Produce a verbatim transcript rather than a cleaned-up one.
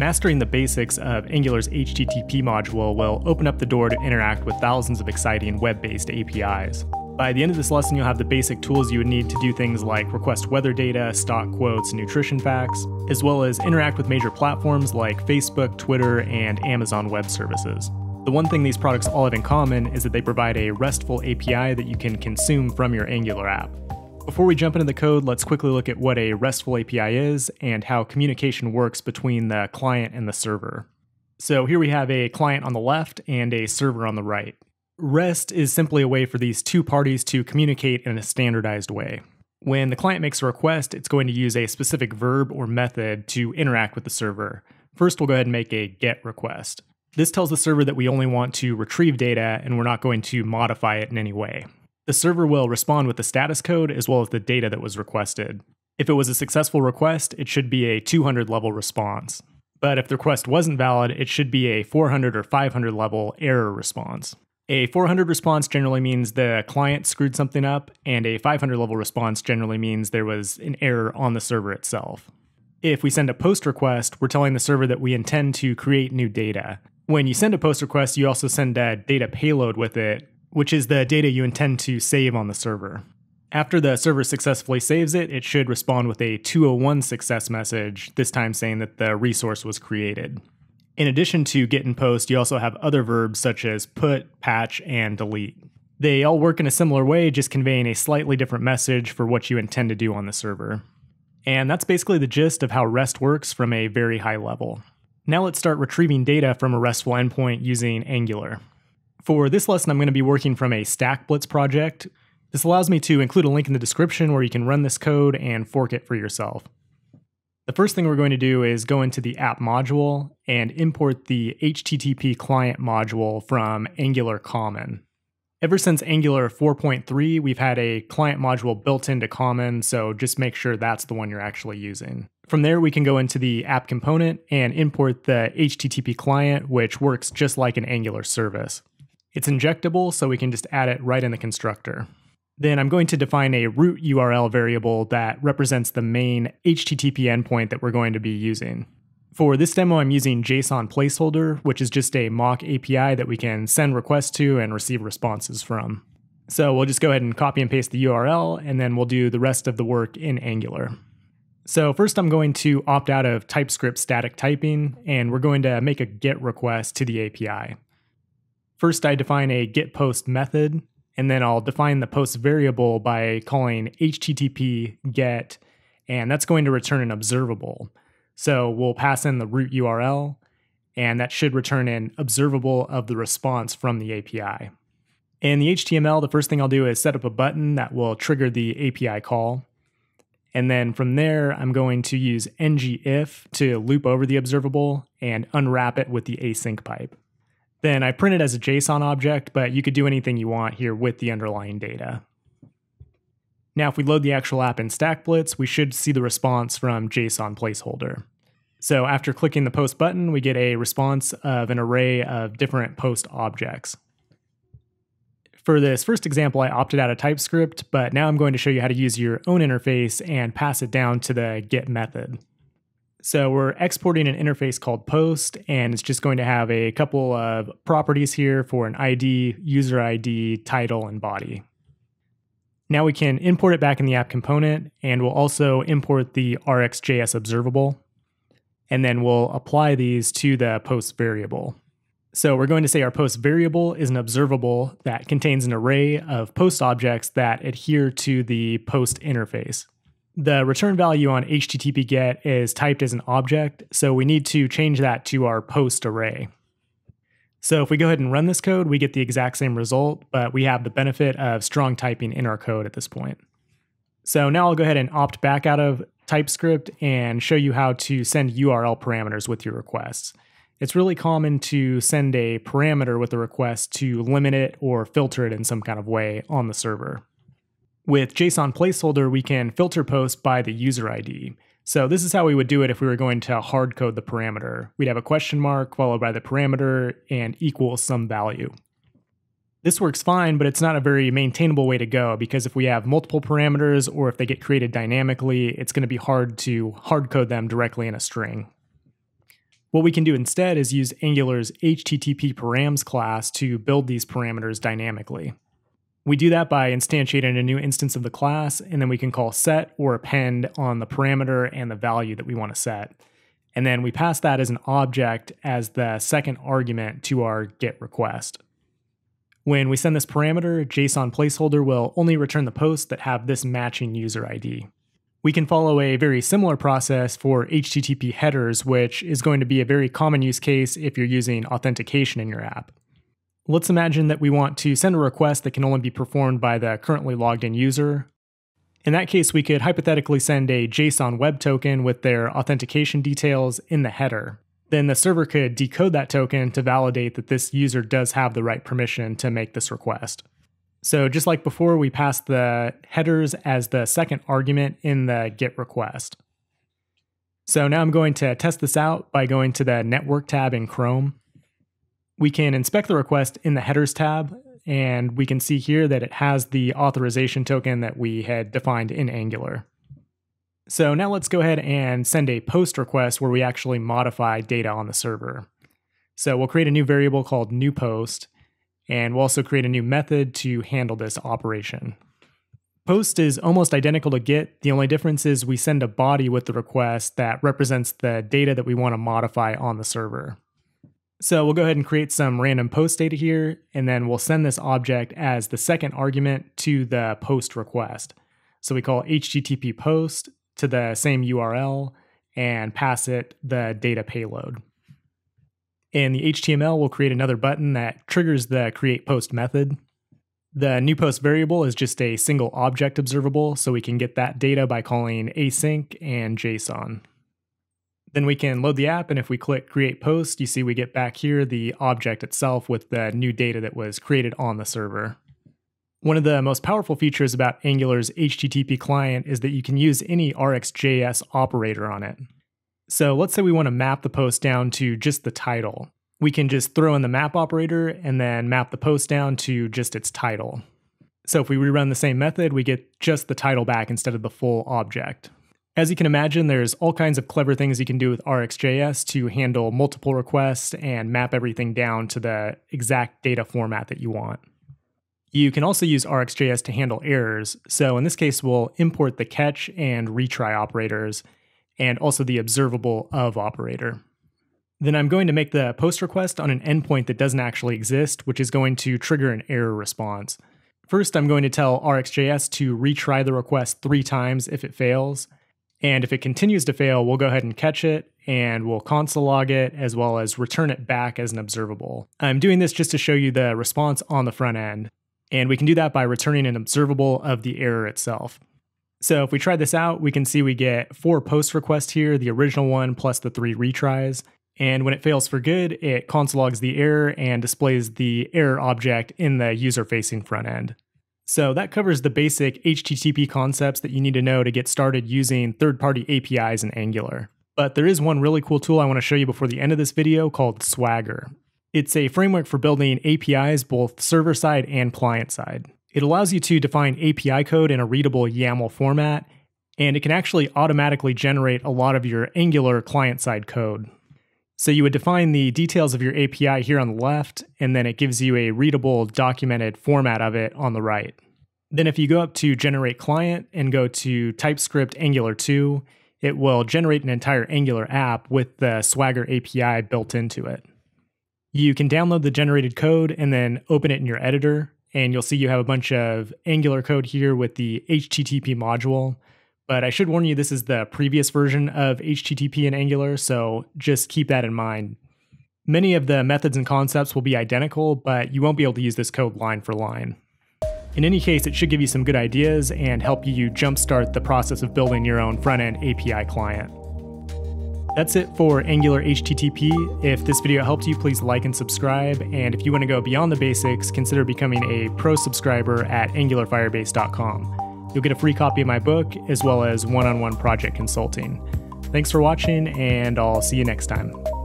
Mastering the basics of Angular's H T T P module will open up the door to interact with thousands of exciting web-based A P Is. By the end of this lesson, you'll have the basic tools you would need to do things like request weather data, stock quotes, and nutrition facts, as well as interact with major platforms like Facebook, Twitter, and Amazon Web Services. The one thing these products all have in common is that they provide a RESTful A P I that you can consume from your Angular app. Before we jump into the code, let's quickly look at what a RESTful A P I is and how communication works between the client and the server. So here we have a client on the left and a server on the right. REST is simply a way for these two parties to communicate in a standardized way. When the client makes a request, it's going to use a specific verb or method to interact with the server. First, we'll go ahead and make a GET request. This tells the server that we only want to retrieve data and we're not going to modify it in any way. The server will respond with the status code as well as the data that was requested. If it was a successful request, it should be a two hundred level response. But if the request wasn't valid, it should be a four hundred or five hundred level error response. A four hundred response generally means the client screwed something up, and a five hundred level response generally means there was an error on the server itself. If we send a post request, we're telling the server that we intend to create new data. When you send a post request, you also send a data payload with it, which is the data you intend to save on the server. After the server successfully saves it, it should respond with a two oh one success message, this time saying that the resource was created. In addition to get and post, you also have other verbs such as put, patch, and delete. They all work in a similar way, just conveying a slightly different message for what you intend to do on the server. And that's basically the gist of how REST works from a very high level. Now let's start retrieving data from a RESTful endpoint using Angular. For this lesson, I'm going to be working from a StackBlitz project. This allows me to include a link in the description where you can run this code and fork it for yourself. The first thing we're going to do is go into the app module and import the H T T P client module from Angular Common. Ever since Angular four point three, we've had a client module built into Common, so just make sure that's the one you're actually using. From there, we can go into the app component and import the H T T P client, which works just like an Angular service. It's injectable, so we can just add it right in the constructor. Then I'm going to define a root U R L variable that represents the main H T T P endpoint that we're going to be using. For this demo, I'm using JSON Placeholder, which is just a mock A P I that we can send requests to and receive responses from. So we'll just go ahead and copy and paste the U R L, and then we'll do the rest of the work in Angular. So first I'm going to opt out of TypeScript static typing, and we're going to make a GET request to the A P I. First I define a getPost method, and then I'll define the post variable by calling H T T P get, and that's going to return an observable. So we'll pass in the root U R L, and that should return an observable of the response from the A P I. In the H T M L, the first thing I'll do is set up a button that will trigger the A P I call. And then from there, I'm going to use ngIf to loop over the observable and unwrap it with the async pipe. Then I print it as a JSON object, but you could do anything you want here with the underlying data. Now, if we load the actual app in StackBlitz, we should see the response from JSON Placeholder. So after clicking the post button, we get a response of an array of different post objects. For this first example, I opted out of TypeScript, but now I'm going to show you how to use your own interface and pass it down to the get method. So we're exporting an interface called post, and it's just going to have a couple of properties here for an I D, user I D, title, and body. Now we can import it back in the app component, and we'll also import the RxJS observable, and then we'll apply these to the post variable. So we're going to say our post variable is an observable that contains an array of post objects that adhere to the post interface. The return value on H T T P get is typed as an object, so we need to change that to our post array. So if we go ahead and run this code, we get the exact same result, but we have the benefit of strong typing in our code at this point. So now I'll go ahead and opt back out of TypeScript and show you how to send U R L parameters with your requests. It's really common to send a parameter with a request to limit it or filter it in some kind of way on the server. With JSON Placeholder, we can filter post by the user I D. So this is how we would do it if we were going to hard code the parameter. We'd have a question mark followed by the parameter and equals some value. This works fine, but it's not a very maintainable way to go, because if we have multiple parameters or if they get created dynamically, it's going to be hard to hard code them directly in a string. What we can do instead is use Angular's HttpParams class to build these parameters dynamically. We do that by instantiating a new instance of the class, and then we can call set or append on the parameter and the value that we want to set. And then we pass that as an object as the second argument to our GET request. When we send this parameter, JSON placeholder will only return the posts that have this matching user I D. We can follow a very similar process for H T T P headers, which is going to be a very common use case if you're using authentication in your app. Let's imagine that we want to send a request that can only be performed by the currently logged in user. In that case, we could hypothetically send a JSON web token with their authentication details in the header. Then the server could decode that token to validate that this user does have the right permission to make this request. So just like before, we pass the headers as the second argument in the GET request. So now I'm going to test this out by going to the Network tab in Chrome. We can inspect the request in the Headers tab, and we can see here that it has the authorization token that we had defined in Angular. So now let's go ahead and send a post request where we actually modify data on the server. So we'll create a new variable called newPost, and we'll also create a new method to handle this operation. Post is almost identical to GET. The only difference is we send a body with the request that represents the data that we want to modify on the server. So we'll go ahead and create some random post data here, and then we'll send this object as the second argument to the post request. So we call H T T P post to the same U R L and pass it the data payload. In the H T M L, we'll create another button that triggers the create post method. The new post variable is just a single object observable, so we can get that data by calling async and JSON. Then we can load the app, and if we click create post, you see we get back here the object itself with the new data that was created on the server. One of the most powerful features about Angular's H T T P client is that you can use any R x J S operator on it. So let's say we want to map the post down to just the title. We can just throw in the map operator and then map the post down to just its title. So if we rerun the same method, we get just the title back instead of the full object. As you can imagine, there's all kinds of clever things you can do with R x J S to handle multiple requests and map everything down to the exact data format that you want. You can also use R x J S to handle errors. So in this case, we'll import the catch and retry operators and also the observable of operator. Then I'm going to make the post request on an endpoint that doesn't actually exist, which is going to trigger an error response. First, I'm going to tell R x J S to retry the request three times if it fails. And if it continues to fail, we'll go ahead and catch it, and we'll console log it, as well as return it back as an observable. I'm doing this just to show you the response on the front end, and we can do that by returning an observable of the error itself. So if we try this out, we can see we get four post requests here, the original one plus the three retries. And when it fails for good, it console logs the error and displays the error object in the user-facing front end. So that covers the basic H T T P concepts that you need to know to get started using third-party A P Is in Angular. But there is one really cool tool I want to show you before the end of this video called Swagger. It's a framework for building A P Is both server-side and client-side. It allows you to define A P I code in a readable YAML format, and it can actually automatically generate a lot of your Angular client-side code. So you would define the details of your A P I here on the left, and then it gives you a readable documented format of it on the right. Then if you go up to generate client and go to TypeScript Angular two, it will generate an entire Angular app with the Swagger A P I built into it. You can download the generated code and then open it in your editor, and you'll see you have a bunch of Angular code here with the H T T P module. But I should warn you, this is the previous version of H T T P in Angular, so just keep that in mind. Many of the methods and concepts will be identical, but you won't be able to use this code line for line. In any case, it should give you some good ideas and help you jumpstart the process of building your own front-end A P I client. That's it for Angular H T T P. If this video helped you, please like and subscribe. And if you want to go beyond the basics, consider becoming a pro subscriber at angular firebase dot com. You'll get a free copy of my book, as well as one-on-one project consulting. Thanks for watching, and I'll see you next time.